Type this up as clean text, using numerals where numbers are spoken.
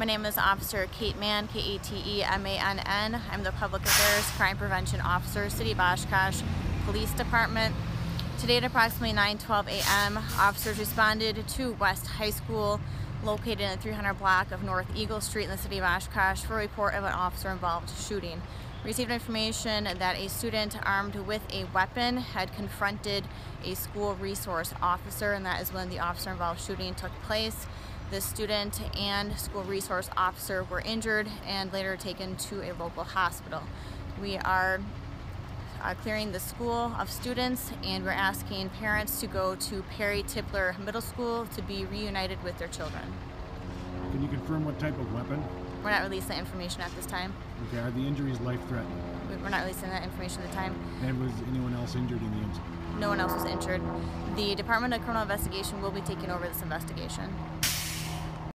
My name is Officer Kate Mann, K-A-T-E-M-A-N-N. I'm the Public Affairs Crime Prevention Officer, City of Oshkosh Police Department. Today at approximately 9:12 a.m., officers responded to West High School, located in the 300 block of North Eagle Street in the City of Oshkosh, for a report of an officer-involved shooting. We received information that a student armed with a weapon had confronted a school resource officer, and that is when the officer-involved shooting took place. The student and school resource officer were injured and later taken to a local hospital. We are clearing the school of students, and we're asking parents to go to Perry-Tippler Middle School to be reunited with their children. Can you confirm what type of weapon? We're not releasing that information at this time. Okay, are the injuries life-threatening? We're not releasing that information at the time. And was anyone else injured in the incident? No one else was injured. The Department of Criminal Investigation will be taking over this investigation.